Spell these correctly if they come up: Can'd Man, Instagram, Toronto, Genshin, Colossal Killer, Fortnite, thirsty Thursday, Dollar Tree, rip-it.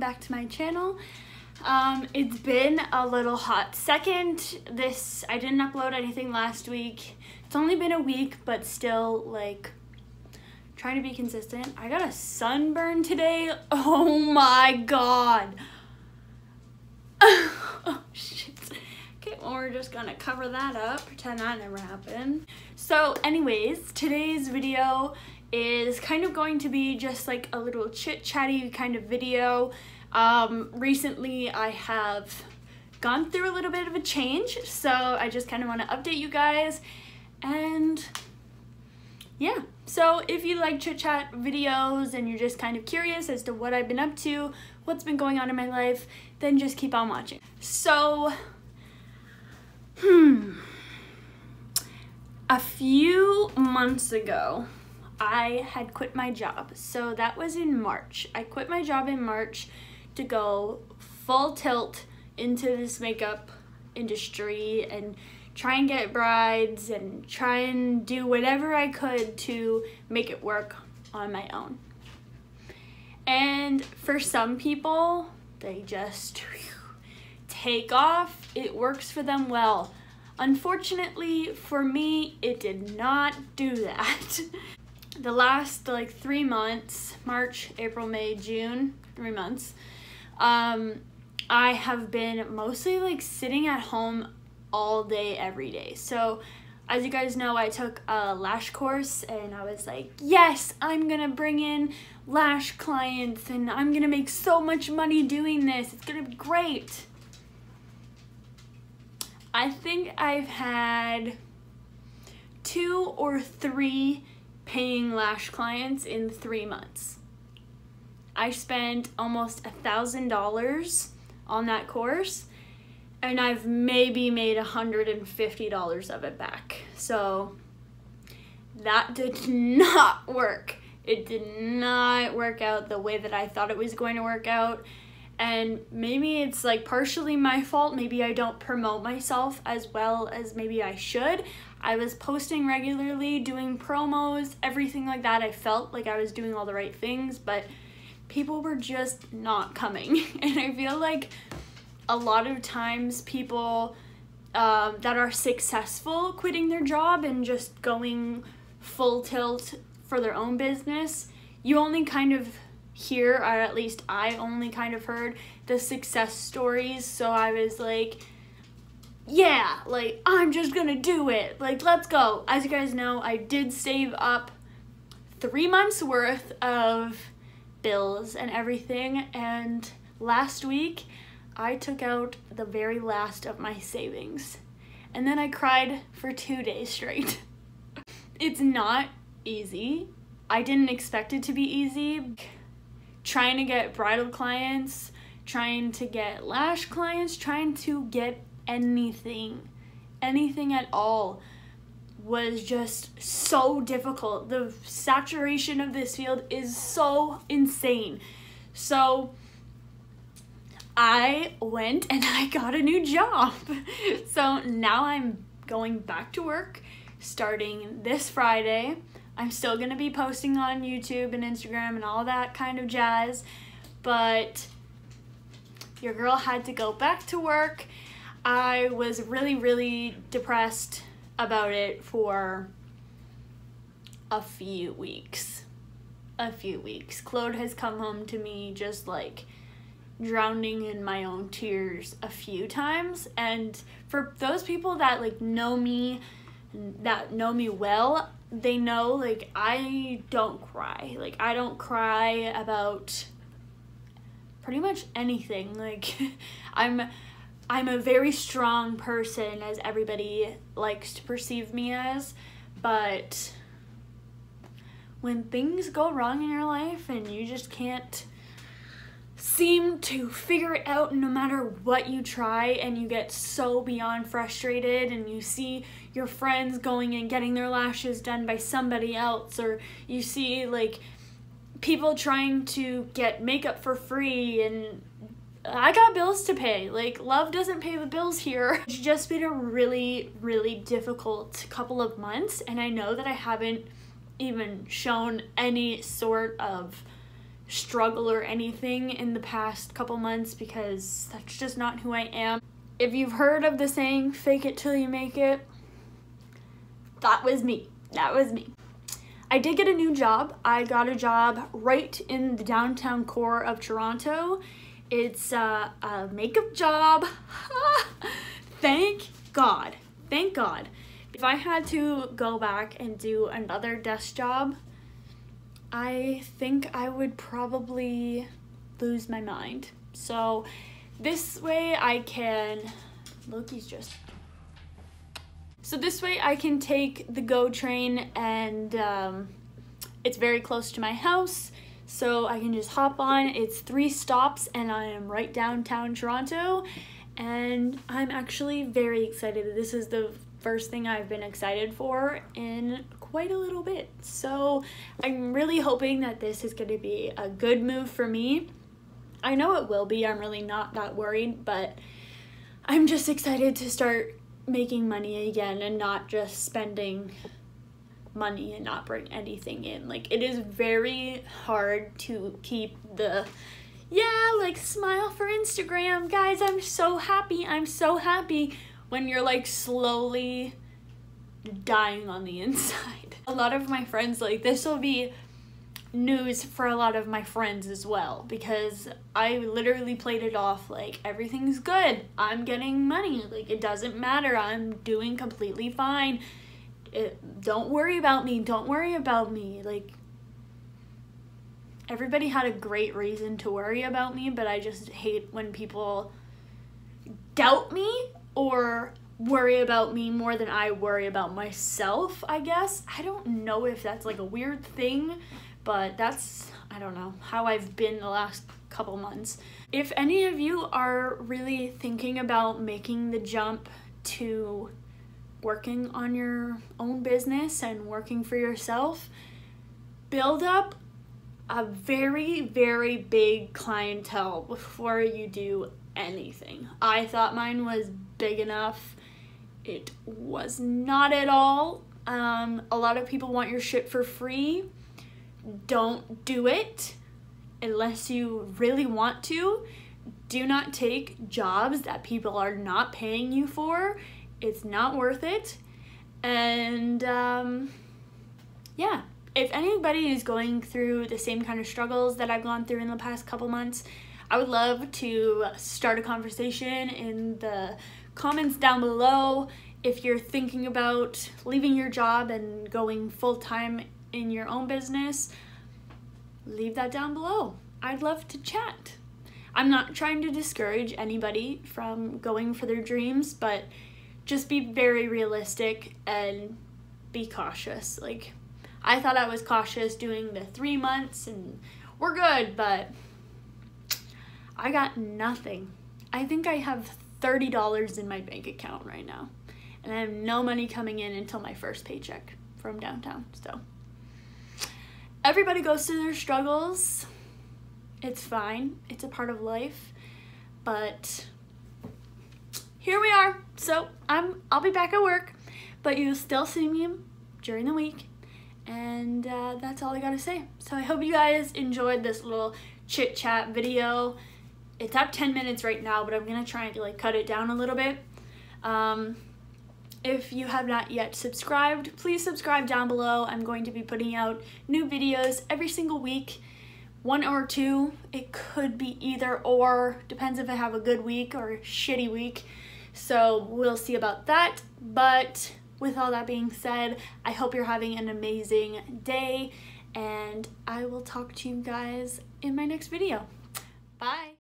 welcome back to my channel. It's been a little hot second. I didn't upload anything last week. It's only been a week, but still like trying to be consistent. I got a sunburn today. Oh my god. Oh shit. Okay, well, we're just gonna cover that up, pretend that never happened. So anyways, today's video is kind of going to be just like a little chit-chatty kind of video. Recently I have gone through a little bit of a change, so I just kind of want to update you guys. And yeah, so if you like chit-chat videos and you're just kind of curious as to what I've been up to, what's been going on in my life, then just keep on watching. So a few months ago I had quit my job. So that was in March. I quit my job in March to go full tilt into this makeup industry and try and get brides and try and do whatever I could to make it work on my own. And for some people, they just take off. It works for them well. Unfortunately for me, it did not do that. The last like 3 months, March, April, May, June, 3 months, I have been mostly like sitting at home all day, every day. So as you guys know, I took a lash course and I was like, yes, I'm gonna bring in lash clients and I'm gonna make so much money doing this. It's gonna be great. I think I've had 2 or 3 paying lash clients in 3 months. I spent almost $1,000 on that course and I've maybe made $150 of it back. So that did not work. It did not work out the way that I thought it was going to work out. And maybe it's like partially my fault. Maybe I don't promote myself as well as maybe I should. I was posting regularly, doing promos, everything like that. I felt like I was doing all the right things, but people were just not coming. And I feel like a lot of times people that are successful quitting their job and just going full tilt for their own business, you only kind of hear, or at least I only kind of heard, the success stories. So I was like, yeah, like I'm just gonna do it, like let's go. As you guys know, I did save up 3 months worth of bills and everything, and last week I took out the very last of my savings and then I cried for 2 days straight. It's not easy. I didn't expect it to be easy. Trying to get bridal clients, trying to get lash clients, trying to get anything at all was just so difficult. The saturation of this field is so insane. So I went and I got a new job. So now I'm going back to work starting this Friday. I'm still going to be posting on YouTube and Instagram and all that kind of jazz, but your girl had to go back to work. I was really, really depressed about it for a few weeks. Claude has come home to me just like drowning in my own tears a few times. And for those people that like know me, that know me well, they know like I don't cry. Like I don't cry about pretty much anything. Like I'm a very strong person, as everybody likes to perceive me as, but when things go wrong in your life and you just can't seem to figure it out no matter what you try, and you get so beyond frustrated, and you see your friends going and getting their lashes done by somebody else, or you see like people trying to get makeup for free, and I got bills to pay. Like love doesn't pay the bills here. It's just been a really, really difficult couple of months, and I know that I haven't even shown any sort of struggle or anything in the past couple months because that's just not who I am. If you've heard of the saying, fake it till you make it, that was me. That was me. I did get a new job. I got a job right in the downtown core of Toronto. It's a makeup job. Thank God. Thank God. If I had to go back and do another desk job, I think I would probably lose my mind. So this way I can, so this way I can take the GO train, and it's very close to my house, so I can just hop on. It's 3 stops and I am right downtown Toronto, and I'm actually very excited. This is the first thing I've been excited for in quite a little bit. So I'm really hoping that this is going to be a good move for me. I know it will be. I'm really not that worried, but I'm just excited to start making money again and not just spending money and not bring anything in. Like, it is very hard to keep the, yeah, like, smile for Instagram, guys, I'm so happy, I'm so happy, when you're like slowly dying on the inside. A lot of my friends, like, this will be news for a lot of my friends as well, because I literally played it off like everything's good, I'm getting money, like it doesn't matter, I'm doing completely fine, don't worry about me, don't worry about me. Like, everybody had a great reason to worry about me, but I just hate when people doubt me or worry about me more than I worry about myself, I guess. I don't know if that's like a weird thing, but that's, I don't know, how I've been the last couple months. If any of you are really thinking about making the jump to working on your own business and working for yourself, build up a very, very big clientele before you do anything. I thought mine was big enough. It was not at all. A lot of people want your shit for free. Don't do it unless you really want to. Do not take jobs that people are not paying you for. It's not worth it. And yeah, if anybody is going through the same kind of struggles that I've gone through in the past couple months, I would love to start a conversation in the comments down below. If you're thinking about leaving your job and going full-time in your own business, leave that down below. I'd love to chat. I'm not trying to discourage anybody from going for their dreams, but just be very realistic and be cautious. Like, I thought I was cautious doing the 3 months and we're good, but I got nothing. I think I have $30 in my bank account right now, and I have no money coming in until my first paycheck from downtown. So everybody goes through their struggles. It's fine. It's a part of life, but here we are. So I'll be back at work, but you'll still see me during the week. And that's all I gotta say. So I hope you guys enjoyed this little chit chat video. It's at 10 minutes right now, but I'm gonna try and like cut it down a little bit. If you have not yet subscribed, please subscribe down below. I'm going to be putting out new videos every single week, 1 or 2. It could be either or, depends if I have a good week or a shitty week. So we'll see about that. But with all that being said, I hope you're having an amazing day, and I will talk to you guys in my next video. Bye!